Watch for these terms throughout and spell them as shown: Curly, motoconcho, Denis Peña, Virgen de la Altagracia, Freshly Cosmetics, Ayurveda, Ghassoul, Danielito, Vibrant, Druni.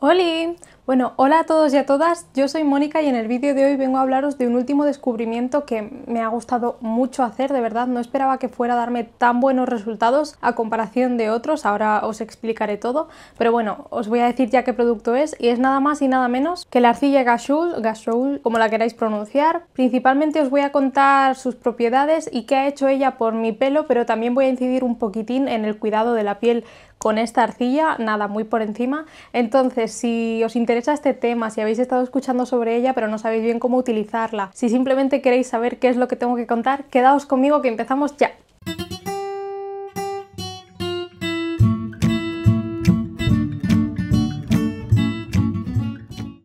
¡Holi! Bueno, hola a todos y a todas, yo soy Mónica y en el vídeo de hoy vengo a hablaros de un último descubrimiento que me ha gustado mucho hacer, de verdad, no esperaba que fuera a darme tan buenos resultados a comparación de otros, ahora os explicaré todo, pero bueno, os voy a decir ya qué producto es y es nada más y nada menos que la arcilla Ghassoul, como la queráis pronunciar. Principalmente os voy a contar sus propiedades y qué ha hecho ella por mi pelo, pero también voy a incidir un poquitín en el cuidado de la piel con esta arcilla, nada, muy por encima. Entonces, si os interesa este tema, si habéis estado escuchando sobre ella pero no sabéis bien cómo utilizarla, si simplemente queréis saber qué es lo que tengo que contar, quedaos conmigo que empezamos ya.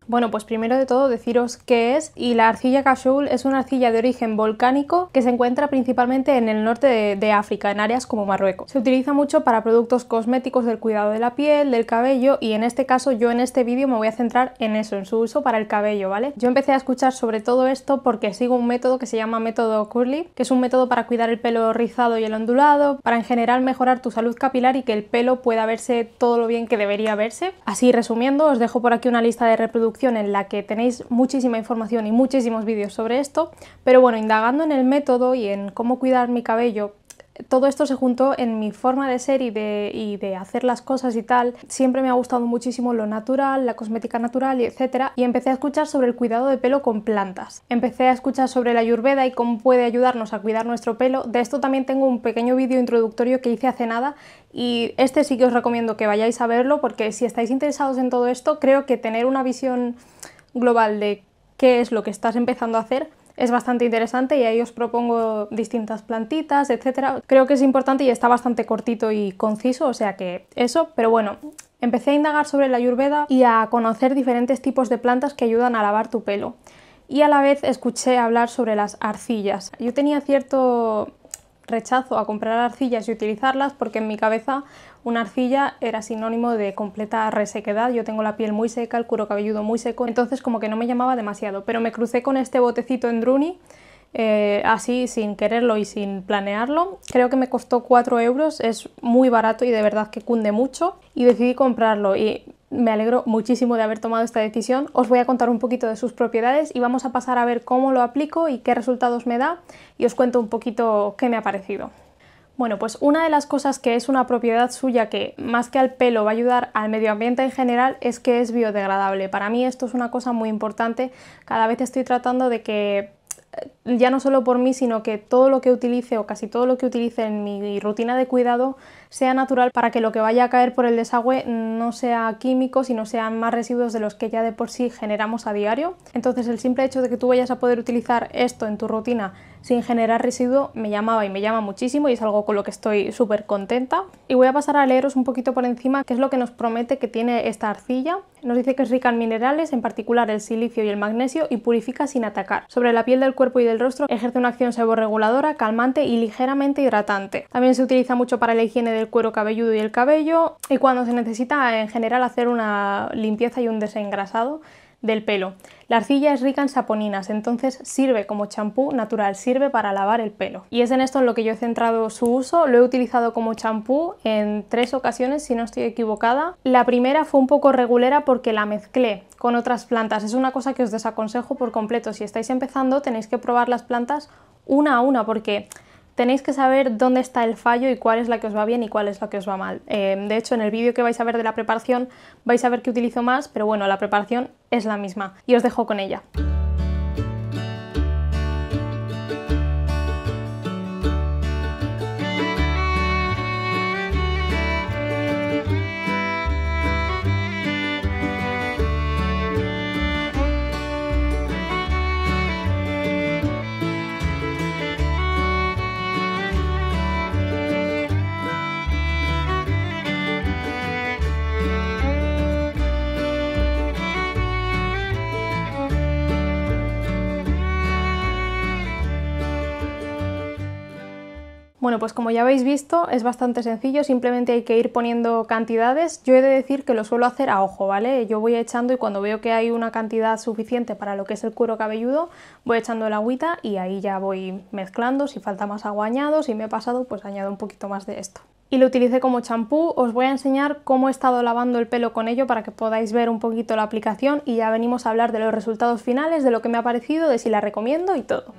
Bueno, pues primero de todo deciros qué es, y la arcilla Ghassoul es una arcilla de origen volcánico que se encuentra principalmente en el norte de África, en áreas como Marruecos. Se utiliza mucho para productos cosméticos del cuidado de la piel, del cabello, y en este caso yo en este vídeo me voy a centrar en eso, en su uso para el cabello, ¿vale? Yo empecé a escuchar sobre todo esto porque sigo un método que se llama método Curly, que es un método para cuidar el pelo rizado y el ondulado, para en general mejorar tu salud capilar y que el pelo pueda verse todo lo bien que debería verse. Así resumiendo, os dejo por aquí una lista de reproducción en la que tenéis muchísima información y muchísimos vídeos sobre esto, pero bueno, indagando en el método y en cómo cuidar mi cabello, todo esto se juntó en mi forma de ser y de hacer las cosas y tal. Siempre me ha gustado muchísimo lo natural, la cosmética natural, y etcétera, y empecé a escuchar sobre el cuidado de pelo con plantas. Empecé a escuchar sobre la Ayurveda y cómo puede ayudarnos a cuidar nuestro pelo. De esto también tengo un pequeño vídeo introductorio que hice hace nada, y este sí que os recomiendo que vayáis a verlo, porque si estáis interesados en todo esto, creo que tener una visión global de qué es lo que estás empezando a hacer es bastante interesante, y ahí os propongo distintas plantitas, etcétera. Creo que es importante y está bastante cortito y conciso, o sea que eso, pero bueno. Empecé a indagar sobre la Ayurveda y a conocer diferentes tipos de plantas que ayudan a lavar tu pelo. Y a la vez escuché hablar sobre las arcillas. Yo tenía cierto rechazo a comprar arcillas y utilizarlas porque en mi cabeza una arcilla era sinónimo de completa resequedad. Yo tengo la piel muy seca, el cuero cabelludo muy seco, entonces como que no me llamaba demasiado, pero me crucé con este botecito en Druni, así sin quererlo y sin planearlo. Creo que me costó 4 euros, es muy barato y de verdad que cunde mucho, y decidí comprarlo y me alegro muchísimo de haber tomado esta decisión. Os voy a contar un poquito de sus propiedades y vamos a pasar a ver cómo lo aplico y qué resultados me da, y os cuento un poquito qué me ha parecido. Bueno, pues una de las cosas que es una propiedad suya que más que al pelo va a ayudar al medio ambiente en general es que es biodegradable. Para mí esto es una cosa muy importante, cada vez estoy tratando de que, ya no solo por mí, sino que todo lo que utilice o casi todo lo que utilice en mi rutina de cuidado sea natural, para que lo que vaya a caer por el desagüe no sea químico, sino sean más residuos de los que ya de por sí generamos a diario. Entonces el simple hecho de que tú vayas a poder utilizar esto en tu rutina sin generar residuo me llamaba y me llama muchísimo, y es algo con lo que estoy súper contenta. Y voy a pasar a leeros un poquito por encima qué es lo que nos promete que tiene esta arcilla. Nos dice que es rica en minerales, en particular el silicio y el magnesio, y purifica sin atacar. Sobre la piel del cuerpo y del rostro ejerce una acción seborreguladora, calmante y ligeramente hidratante. También se utiliza mucho para la higiene del cuero cabelludo y el cabello, y cuando se necesita en general hacer una limpieza y un desengrasado del pelo. La arcilla es rica en saponinas, entonces sirve como champú natural, sirve para lavar el pelo. Y es en esto en lo que yo he centrado su uso. Lo he utilizado como champú en 3 ocasiones, si no estoy equivocada. La primera fue un poco regulera porque la mezclé con otras plantas. Es una cosa que os desaconsejo por completo. Si estáis empezando tenéis que probar las plantas una a una, porque tenéis que saber dónde está el fallo y cuál es la que os va bien y cuál es la que os va mal. De hecho, en el vídeo que vais a ver de la preparación vais a ver que utilizo más, pero bueno, la preparación es la misma y os dejo con ella. Bueno, pues como ya habéis visto es bastante sencillo, simplemente hay que ir poniendo cantidades. Yo he de decir que lo suelo hacer a ojo, ¿vale? Yo voy echando y cuando veo que hay una cantidad suficiente para lo que es el cuero cabelludo, voy echando el agüita y ahí ya voy mezclando. Si falta más agua añado, si me he pasado pues añado un poquito más de esto. y lo utilicé como champú. Os voy a enseñar cómo he estado lavando el pelo con ello para que podáis ver un poquito la aplicación y ya venimos a hablar de los resultados finales, de lo que me ha parecido, de si la recomiendo y todo.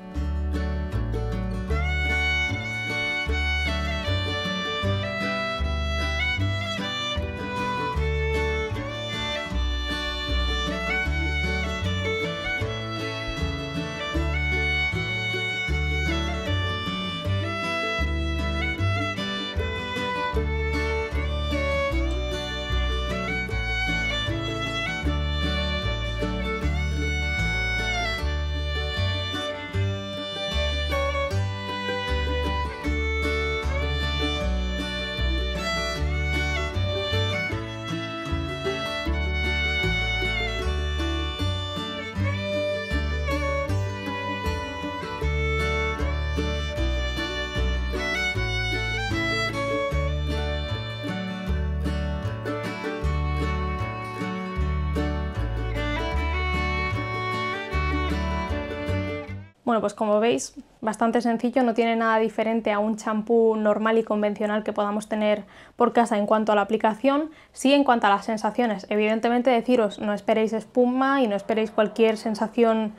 Bueno, pues como veis, bastante sencillo, no tiene nada diferente a un champú normal y convencional que podamos tener por casa en cuanto a la aplicación. Sí, en cuanto a las sensaciones, evidentemente deciros, no esperéis espuma y no esperéis cualquier sensación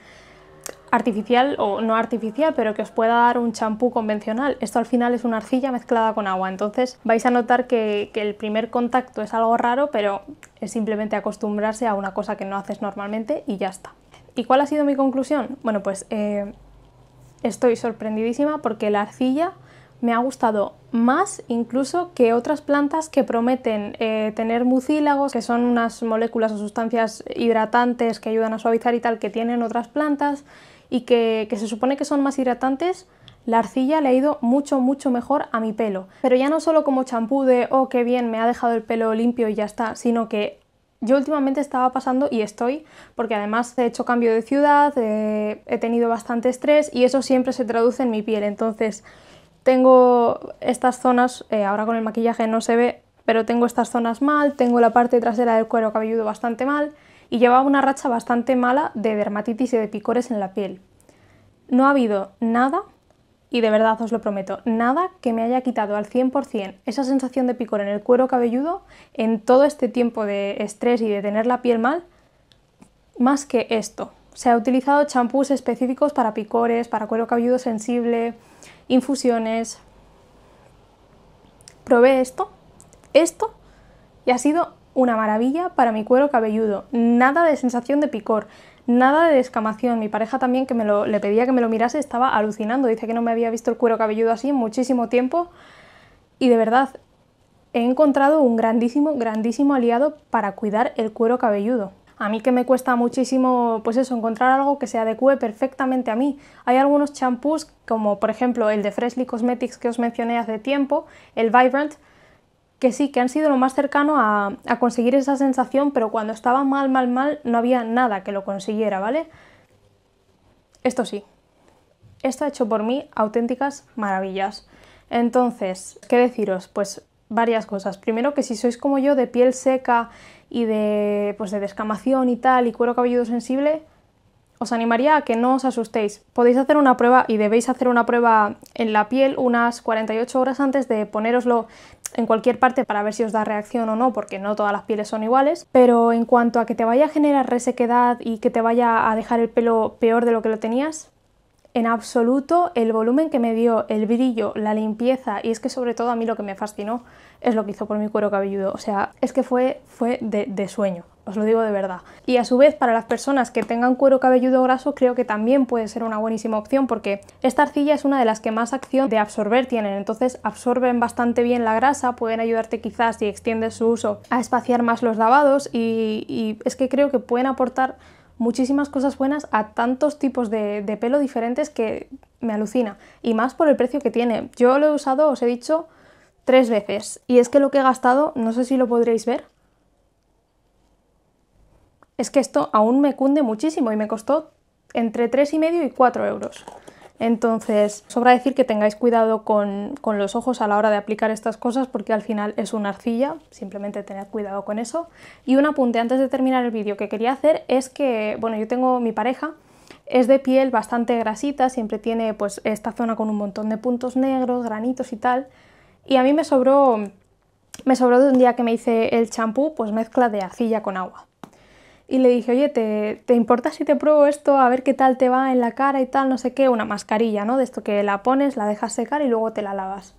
artificial o no artificial, pero que os pueda dar un champú convencional. Esto al final es una arcilla mezclada con agua, entonces vais a notar que el primer contacto es algo raro, pero es simplemente acostumbrarse a una cosa que no haces normalmente y ya está. ¿Y cuál ha sido mi conclusión? Bueno, pues estoy sorprendidísima porque la arcilla me ha gustado más incluso que otras plantas que prometen tener mucílagos, que son unas moléculas o sustancias hidratantes que ayudan a suavizar y tal, que tienen otras plantas y que se supone que son más hidratantes. La arcilla le ha ido mucho, mucho mejor a mi pelo. Pero ya no solo como champú de, oh, qué bien, me ha dejado el pelo limpio y ya está, sino que yo últimamente estaba pasando, y estoy, porque además he hecho cambio de ciudad, he tenido bastante estrés y eso siempre se traduce en mi piel. Entonces tengo estas zonas, ahora con el maquillaje no se ve, pero tengo estas zonas mal, tengo la parte trasera del cuero cabelludo bastante mal y llevaba una racha bastante mala de dermatitis y de picores en la piel. No ha habido nada, y de verdad os lo prometo, nada que me haya quitado al 100% esa sensación de picor en el cuero cabelludo en todo este tiempo de estrés y de tener la piel mal, más que esto. Se ha utilizado champús específicos para picores, para cuero cabelludo sensible, infusiones. Probé esto y ha sido una maravilla para mi cuero cabelludo. Nada de sensación de picor, nada de descamación. Mi pareja también, que le pedía que me lo mirase, estaba alucinando. Dice que no me había visto el cuero cabelludo así en muchísimo tiempo. Y de verdad, he encontrado un grandísimo, grandísimo aliado para cuidar el cuero cabelludo. A mí que me cuesta muchísimo, pues eso, encontrar algo que se adecue perfectamente a mí. Hay algunos champús, como por ejemplo el de Freshly Cosmetics que os mencioné hace tiempo, el Vibrant, que sí, que han sido lo más cercano a conseguir esa sensación, pero cuando estaba mal, mal, mal, no había nada que lo consiguiera, ¿vale? Esto sí, esto ha hecho por mí auténticas maravillas. Entonces, ¿qué deciros? Pues varias cosas. Primero, que si sois como yo, de piel seca y de descamación y tal, y cuero cabelludo sensible, os animaría a que no os asustéis. Podéis hacer una prueba, y debéis hacer una prueba en la piel unas 48 horas antes de ponéroslo en cualquier parte para ver si os da reacción o no, porque no todas las pieles son iguales. Pero en cuanto a que te vaya a generar resequedad y que te vaya a dejar el pelo peor de lo que lo tenías, en absoluto. El volumen que me dio, el brillo, la limpieza, y es que sobre todo a mí lo que me fascinó es lo que hizo por mi cuero cabelludo. O sea, es que fue de sueño, os lo digo de verdad. Y a su vez, para las personas que tengan cuero cabelludo graso, creo que también puede ser una buenísima opción, porque esta arcilla es una de las que más acción de absorber tienen, entonces absorben bastante bien la grasa, pueden ayudarte quizás, si extiendes su uso, a espaciar más los lavados y es que creo que pueden aportar muchísimas cosas buenas a tantos tipos de pelo diferentes que me alucina, y más por el precio que tiene. Yo lo he usado, os he dicho, 3 veces, y es que lo que he gastado, no sé si lo podréis ver, es que esto aún me cunde muchísimo y me costó entre 3,5 y 4 euros. Entonces, sobra decir que tengáis cuidado con los ojos a la hora de aplicar estas cosas, porque al final es una arcilla, simplemente tened cuidado con eso. Y un apunte antes de terminar el vídeo que quería hacer es que, bueno, yo tengo mi pareja, es de piel bastante grasita, siempre tiene pues esta zona con un montón de puntos negros, granitos y tal, Y a mí me sobró de un día que me hice el champú, pues mezcla de arcilla con agua. Y le dije, oye, ¿te importa si te pruebo esto? A ver qué tal te va en la cara y tal, no sé qué. Una mascarilla, ¿no? De esto que la pones, la dejas secar y luego te la lavas.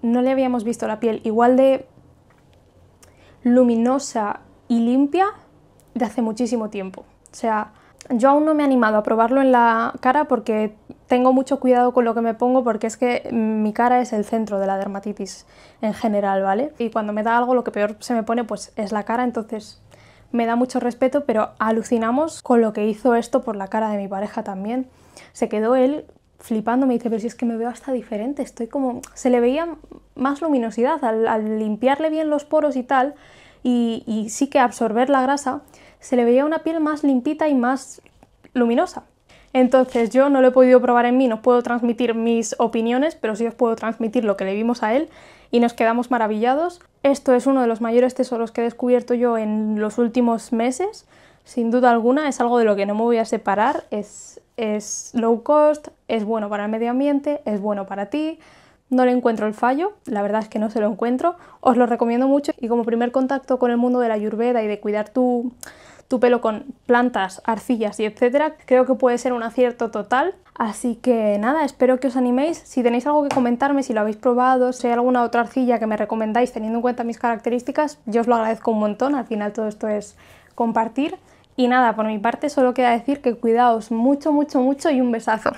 No le habíamos visto la piel igual de luminosa y limpia de hace muchísimo tiempo. O sea, yo aún no me he animado a probarlo en la cara porque tengo mucho cuidado con lo que me pongo, porque es que mi cara es el centro de la dermatitis en general, ¿vale? Y cuando me da algo, lo que peor se me pone pues es la cara, entonces me da mucho respeto, pero alucinamos con lo que hizo esto por la cara de mi pareja también. Se quedó él flipando, me dice, pero si es que me veo hasta diferente, estoy como... Se le veía más luminosidad al limpiarle bien los poros y tal, y sí que absorber la grasa, se le veía una piel más limpita y más luminosa. Entonces yo no lo he podido probar en mí, no puedo transmitir mis opiniones, pero sí os puedo transmitir lo que le vimos a él y nos quedamos maravillados. Esto es uno de los mayores tesoros que he descubierto yo en los últimos meses, sin duda alguna, es algo de lo que no me voy a separar, es low cost, es bueno para el medio ambiente, es bueno para ti, no le encuentro el fallo, la verdad es que no se lo encuentro, os lo recomiendo mucho y como primer contacto con el mundo de la Ayurveda y de cuidar tu pelo con plantas, arcillas y etcétera, creo que puede ser un acierto total. Así que nada, espero que os animéis. Si tenéis algo que comentarme, si lo habéis probado, si hay alguna otra arcilla que me recomendáis teniendo en cuenta mis características, yo os lo agradezco un montón, al final todo esto es compartir. Y nada, por mi parte solo queda decir que cuidaos mucho, mucho, mucho y un besazo.